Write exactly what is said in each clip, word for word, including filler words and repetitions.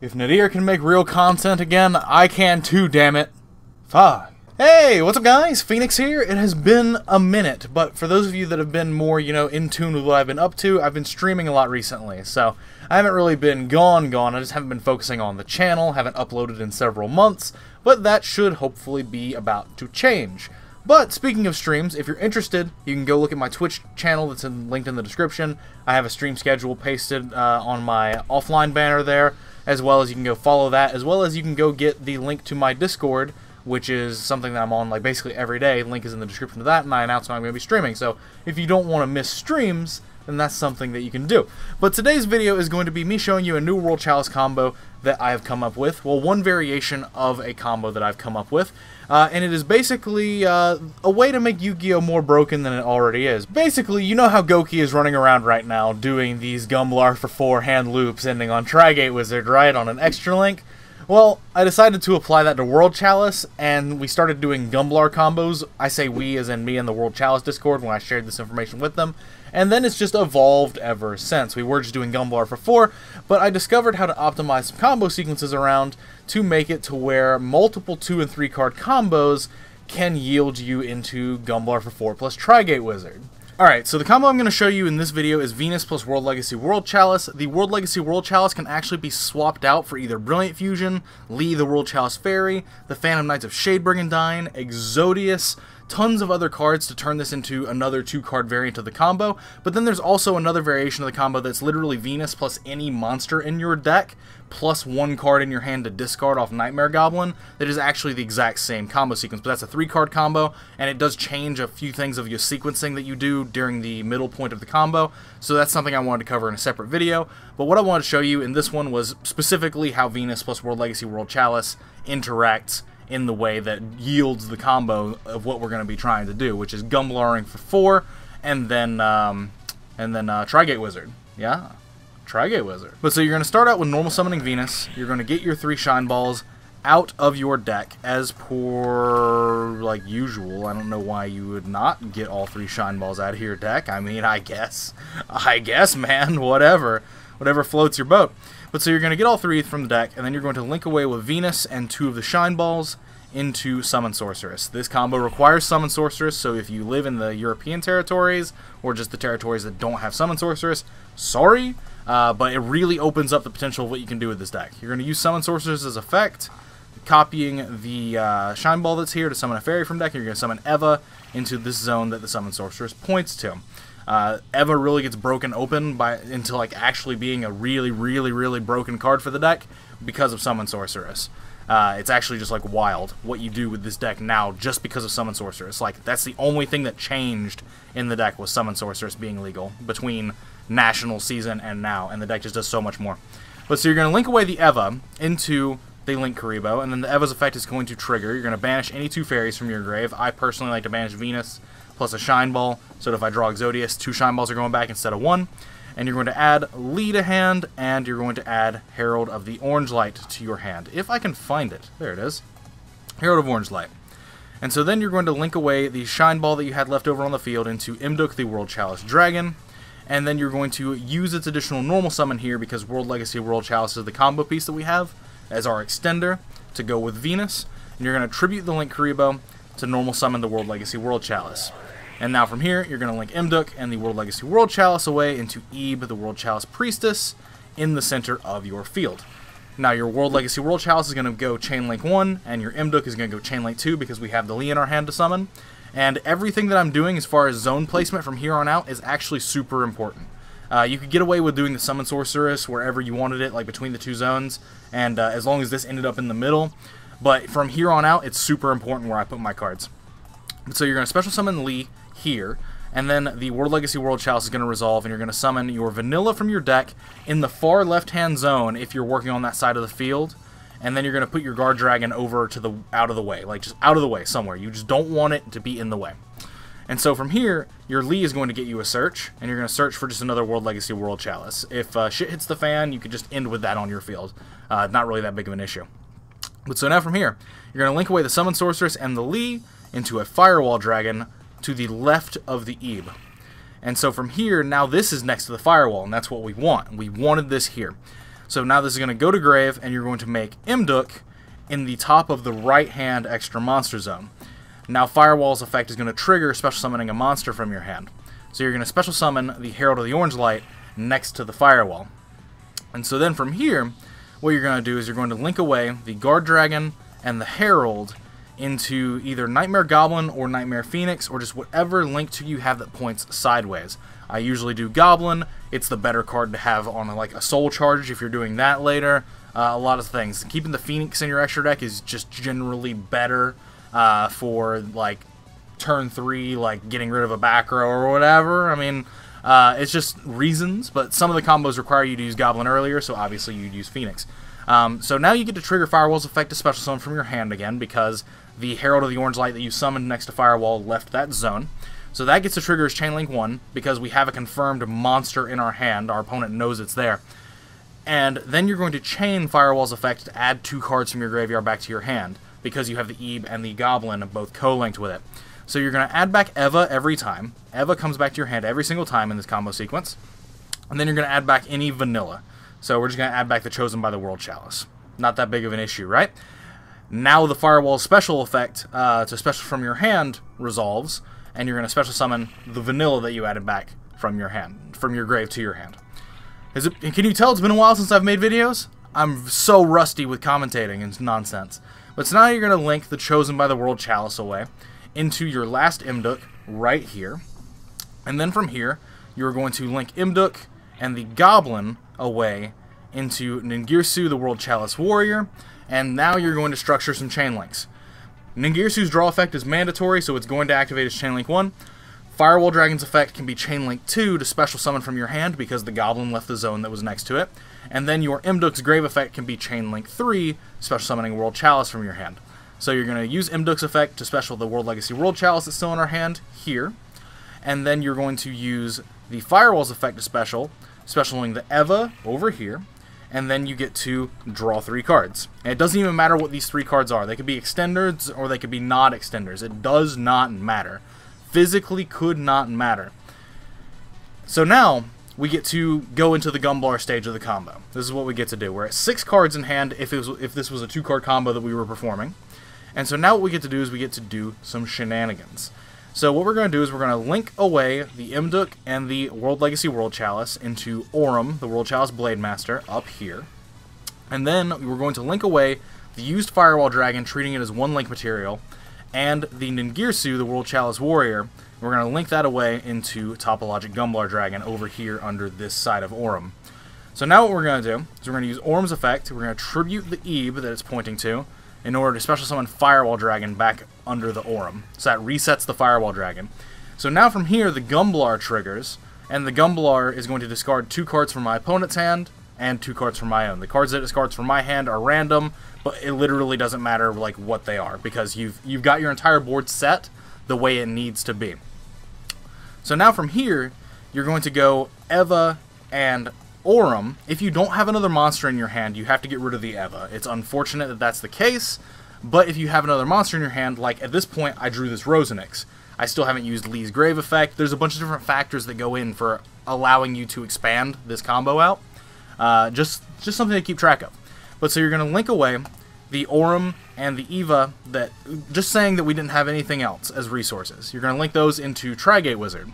If Nadir can make real content again, I can too, damn it. Fuck. Hey, what's up guys? Phoenix here. It has been a minute, but for those of you that have been more, you know, in tune with what I've been up to, I've been streaming a lot recently, so I haven't really been gone gone, I just haven't been focusing on the channel, haven't uploaded in several months, but that should hopefully be about to change. But speaking of streams, if you're interested, you can go look at my Twitch channel that's in, linked in the description. I have a stream schedule pasted uh, on my offline banner there, as well as you can go follow that, as well as you can go get the link to my Discord, which is something that I'm on like basically every day. Link is in the description of that, and I announce when I'm going to be streaming. So if you don't want to miss streams, then that's something that you can do. But today's video is going to be me showing you a new World Chalice combo that I have come up with. Well, one variation of a combo that I've come up with. Uh, and it is basically uh, a way to make Yu-Gi-Oh more broken than it already is. Basically, you know how Goki is running around right now doing these Gumblar for four hand loops ending on Trigate Wizard, right? On an extra link. Well, I decided to apply that to World Chalice, and we started doing Gumblar combos. I say we as in me and the World Chalice Discord when I shared this information with them. And then it's just evolved ever since. We were just doing Gumblar for four, but I discovered how to optimize some combo sequences around to make it to where multiple two and three card combos can yield you into Gumblar for four plus Trigate Wizard. Alright, so the combo I'm going to show you in this video is Venus plus World Legacy World Chalice. The World Legacy World Chalice can actually be swapped out for either Brilliant Fusion, Lee the World Chalice Fairy, the Phantom Knights of Shade Burgundyne, Exodius, tons of other cards to turn this into another two-card variant of the combo, but then there's also another variation of the combo that's literally Venus plus any monster in your deck, plus one card in your hand to discard off Nightmare Goblin, that is actually the exact same combo sequence, but that's a three-card combo, and it does change a few things of your sequencing that you do during the middle point of the combo, so that's something I wanted to cover in a separate video, but what I wanted to show you in this one was specifically how Venus plus World Legacy World Chalice interacts in the way that yields the combo of what we're going to be trying to do, which is Gumblaring for four, and then um, and then uh, Trigate Wizard. Yeah, Trigate Wizard. But so you're going to start out with normal summoning Venus. You're going to get your three Shine Balls out of your deck as per like usual. I don't know why you would not get all three Shine Balls out of your deck. I mean, I guess, I guess, man, whatever, whatever floats your boat. But so you're going to get all three from the deck, and then you're going to link away with Venus and two of the Shine Balls into Summon Sorceress. This combo requires Summon Sorceress, so if you live in the European territories, or just the territories that don't have Summon Sorceress, sorry, uh, but it really opens up the potential of what you can do with this deck. You're going to use Summon Sorceress's effect, copying the uh, Shine Ball that's here to summon a Fairy from deck, and you're going to summon Eva into this zone that the Summon Sorceress points to. Uh, Eva really gets broken open by into like actually being a really, really, really broken card for the deck because of Summon Sorceress. Uh, it's actually just like wild what you do with this deck now just because of Summon Sorceress. Like that's the only thing that changed in the deck was Summon Sorceress being legal between National Season and now, and the deck just does so much more. But so you're going to link away the Eva into the Link Kuribo, and then the Eva's effect is going to trigger. You're going to banish any two fairies from your grave. I personally like to banish Venus plus a Shine Ball, so that if I draw Exodius, two Shine Balls are going back instead of one. And you're going to add Lee to hand, and you're going to add Herald of the Orange Light to your hand. If I can find it. There it is. Herald of Orange Light. And so then you're going to link away the Shine Ball that you had left over on the field into Imduk the World Chalice Dragon, and then you're going to use its additional normal summon here, because World Legacy World Chalice is the combo piece that we have as our extender to go with Venus. And you're going to tribute the Link Kuribo to normal summon the World Legacy World Chalice. And now from here, you're going to link Imduk and the World Legacy World Chalice away into Ebe, the World Chalice Priestess, in the center of your field. Now your World Legacy World Chalice is going to go Chain Link one, and your Imduk is going to go Chain Link two, because we have the Lee in our hand to summon. And everything that I'm doing as far as zone placement from here on out is actually super important. Uh, you could get away with doing the Summon Sorceress wherever you wanted it, like between the two zones, and uh, as long as this ended up in the middle. But from here on out, it's super important where I put my cards. So you're going to special summon Lee here, and then the World Legacy World Chalice is going to resolve, and you're going to summon your vanilla from your deck in the far left-hand zone if you're working on that side of the field, and then you're going to put your Guard Dragon over to the out of the way, like just out of the way somewhere. You just don't want it to be in the way. And so from here, your Lee is going to get you a search, and you're going to search for just another World Legacy World Chalice. If uh, shit hits the fan, you could just end with that on your field. Uh, not really that big of an issue. But so now from here, you're going to link away the Summon Sorceress and the Lee into a Firewall Dragon to the left of the Ebe. And so from here, now this is next to the Firewall, and that's what we want. We wanted this here. So now this is going to go to grave, and you're going to make Imduk in the top of the right-hand extra monster zone. Now Firewall's effect is going to trigger special summoning a monster from your hand. So you're going to special summon the Herald of the Orange Light next to the Firewall. And so then from here, what you're going to do is you're going to link away the Guard Dragon and the Herald into either Nightmare Goblin or Nightmare Phoenix, or just whatever link to you have that points sideways. I usually do Goblin. It's the better card to have on like a soul charge if you're doing that later. Uh, a lot of things. Keeping the Phoenix in your extra deck is just generally better uh, for like turn three, like getting rid of a back row or whatever. I mean, uh, it's just reasons, but some of the combos require you to use Goblin earlier, so obviously you'd use Phoenix. Um, so now you get to trigger Firewall's effect to special summon from your hand again, because the Herald of the Orange Light that you summoned next to Firewall left that zone. So that gets to trigger as Chainlink one, because we have a confirmed monster in our hand. Our opponent knows it's there. And then you're going to chain Firewall's effect to add two cards from your graveyard back to your hand, because you have the Ebe and the Goblin both co-linked with it. So you're going to add back Eva every time. Eva comes back to your hand every single time in this combo sequence. And then you're going to add back any vanilla. So we're just going to add back the Chosen by the World Chalice. Not that big of an issue, right? Now the Firewall's special effect uh, to special from your hand resolves, and you're going to special summon the vanilla that you added back from your hand, from your grave to your hand. Is it, can you tell it's been a while since I've made videos? I'm so rusty with commentating and nonsense. But so now you're going to link the Chosen by the World Chalice away into your last Imduk right here. And then from here, you're going to link Imduk and the Goblin away into Ningirsu, the World Chalice Warrior. And now you're going to structure some chain links. Ningirsu's draw effect is mandatory, so it's going to activate as Chainlink one. Firewall Dragon's effect can be Chainlink two to special summon from your hand because the Goblin left the zone that was next to it. And then your Imduk's Grave effect can be Chainlink three, special summoning World Chalice from your hand. So you're going to use Imduk's effect to special the World Legacy World Chalice that's still in our hand here. And then you're going to use the Firewall's effect to special, specialing the Eva over here. And then you get to draw three cards. And it doesn't even matter what these three cards are. They could be extenders or they could be not extenders. It does not matter. Physically could not matter. So now we get to go into the Gumblar stage of the combo. This is what we get to do. We're at six cards in hand if, it was, if this was a two-card combo that we were performing. And so now what we get to do is we get to do some shenanigans. So what we're going to do is we're going to link away the Imduk and the World Legacy World Chalice into Auram, the World Chalice Blademaster, up here. And then we're going to link away the used Firewall Dragon, treating it as one link material, and the Ningirsu, the World Chalice Warrior. We're going to link that away into Topologic Gumblar Dragon over here under this side of Auram. So now what we're going to do is we're going to use Auram's effect. We're going to tribute the Ebe that it's pointing to, in order to special summon Firewall Dragon back under the Auram. So that resets the Firewall Dragon. So now from here, the Gumblar triggers, and the Gumblar is going to discard two cards from my opponent's hand and two cards from my own. The cards that it discards from my hand are random, but it literally doesn't matter like what they are, because you've, you've got your entire board set the way it needs to be. So now from here, you're going to go Eva and Auram. If you don't have another monster in your hand, you have to get rid of the Eva. It's unfortunate that that's the case, but if you have another monster in your hand, like at this point, I drew this Rosenix. I still haven't used Lee's Grave effect. There's a bunch of different factors that go in for allowing you to expand this combo out. Uh, just, just something to keep track of. But so you're going to link away the Auram and the Eva, that, just saying that we didn't have anything else as resources. You're going to link those into Trigate Wizard.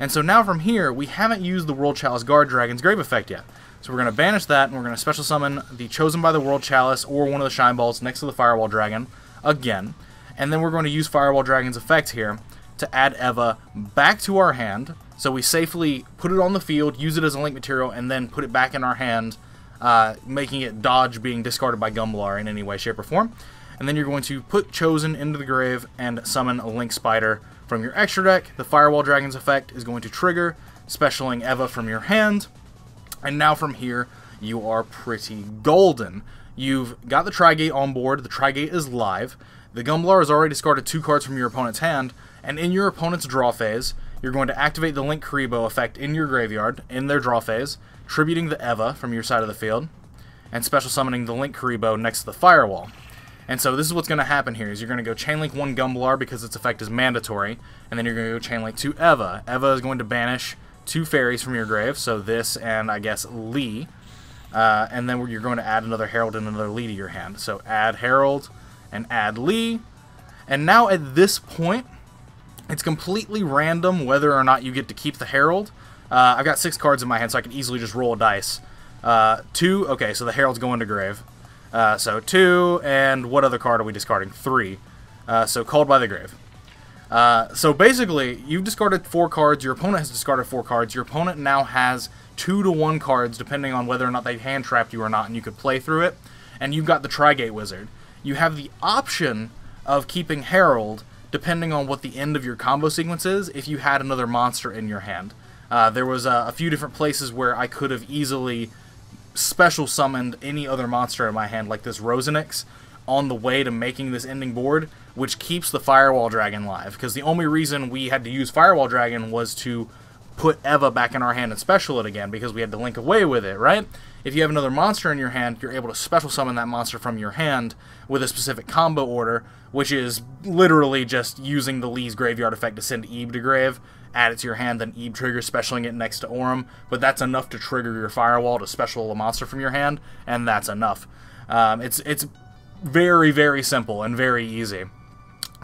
And so now from here, we haven't used the World Chalice Guard Dragon's Grave effect yet. So we're going to banish that, and we're going to special summon the Chosen by the World Chalice or one of the Shine Balls next to the Firewall Dragon again. And then we're going to use Firewall Dragon's effect here to add Eva back to our hand. So we safely put it on the field, use it as a link material, and then put it back in our hand, uh, making it dodge being discarded by Gumblar in any way, shape, or form. And then you're going to put Chosen into the grave and summon a Link Spider from your extra deck. The Firewall Dragon's effect is going to trigger, specialing Eva from your hand. And now from here, you are pretty golden. You've got the Trigate on board. The Trigate is live. The Gumblar has already discarded two cards from your opponent's hand. And in your opponent's draw phase, you're going to activate the Link Kuribo effect in your graveyard, in their draw phase, tributing the Eva from your side of the field, and special summoning the Link Kuribo next to the Firewall. And so this is what's going to happen here, is you're going to go Chainlink one Gumblar because its effect is mandatory, and then you're going to go Chainlink two Eva. Eva is going to banish two fairies from your grave, so this and, I guess, Lee. Uh, and then you're going to add another Herald and another Lee to your hand. So add Herald and add Lee. And now at this point, it's completely random whether or not you get to keep the Herald. Uh, I've got six cards in my hand, so I can easily just roll a dice. Uh, two, okay, so the Herald's going to grave. Uh, so two, and what other card are we discarding? Three. Uh, so Called by the Grave. Uh, so basically, you've discarded four cards, your opponent has discarded four cards, your opponent now has two to one cards, depending on whether or not they've hand-trapped you or not, and you could play through it, and you've got the Trigate Wizard. You have the option of keeping Herald, depending on what the end of your combo sequence is, if you had another monster in your hand. Uh, there was uh, a few different places where I could have easily special summoned any other monster in my hand, like this Rosenix, on the way to making this ending board, which keeps the Firewall Dragon live, because the only reason we had to use Firewall Dragon was to put Eva back in our hand and special it again, because we had to link away with it, right? If you have another monster in your hand, you're able to special summon that monster from your hand with a specific combo order, which is literally just using the Lee's graveyard effect to send Ebe to grave, add it to your hand, then Ebe triggers, specialing it next to Auram, but that's enough to trigger your Firewall to special a monster from your hand, and that's enough. Um, it's, it's very, very simple and very easy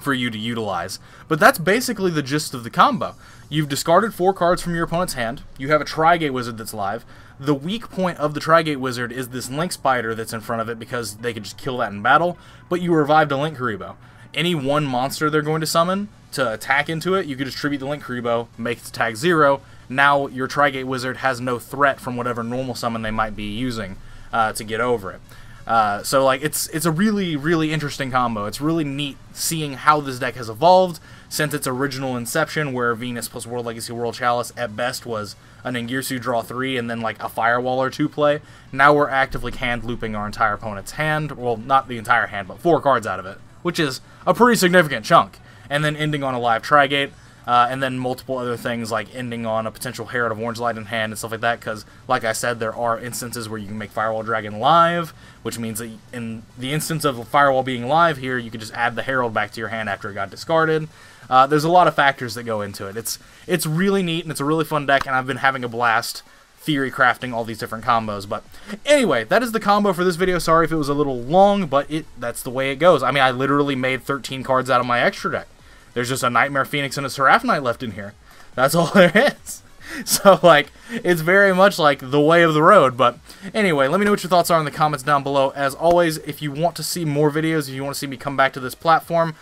for you to utilize. But that's basically the gist of the combo. You've discarded four cards from your opponent's hand, you have a Trigate Wizard that's live. The weak point of the Trigate Wizard is this Link Spider that's in front of it, because they could just kill that in battle, but you revived a Link Kuribo. Any one monster they're going to summon to attack into it, you could just tribute the Link Kuribo, make its attack zero. Now your Trigate Wizard has no threat from whatever normal summon they might be using uh, to get over it. Uh, so like it's it's a really, really interesting combo. It's really neat seeing how this deck has evolved since its original inception, where Venus plus World Legacy World Chalice at best was a Ningirsu draw three and then like a Firewall or two play. Now we're actively hand looping our entire opponent's hand. Well, not the entire hand, but four cards out of it, which is a pretty significant chunk. And then ending on a live Trigate, uh, and then multiple other things like ending on a potential Herald of Orange Light in hand and stuff like that, because like I said, there are instances where you can make Firewall Dragon live, which means that in the instance of the Firewall being live here, you could just add the Herald back to your hand after it got discarded. Uh, there's a lot of factors that go into it. It's it's really neat, and it's a really fun deck, and I've been having a blast theory crafting all these different combos. But anyway, that is the combo for this video. Sorry if it was a little long, but it that's the way it goes. I mean, I literally made thirteen cards out of my extra deck. There's just a Nightmare Phoenix and a Seraph Knight left in here. That's all there is. So, like, it's very much like the way of the road. But anyway, let me know what your thoughts are in the comments down below. As always, if you want to see more videos, if you want to see me come back to this platform,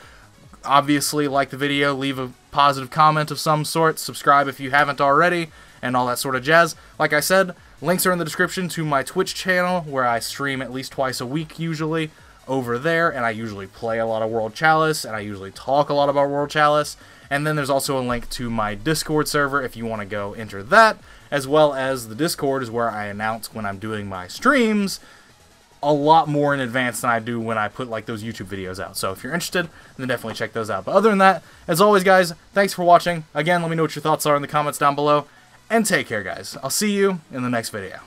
obviously like the video, leave a positive comment of some sort, subscribe if you haven't already, and all that sort of jazz. Like I said, links are in the description to my Twitch channel, where I stream at least twice a week usually over there, and I usually play a lot of World Chalice, and I usually talk a lot about World Chalice. And then there's also a link to my Discord server if you want to go enter that, as well as the Discord is where I announce when I'm doing my streams a lot more in advance than I do when I put like those YouTube videos out. So if you're interested, then definitely check those out. But other than that, as always, guys, thanks for watching. Again, let me know what your thoughts are in the comments down below, and take care, guys. I'll see you in the next video.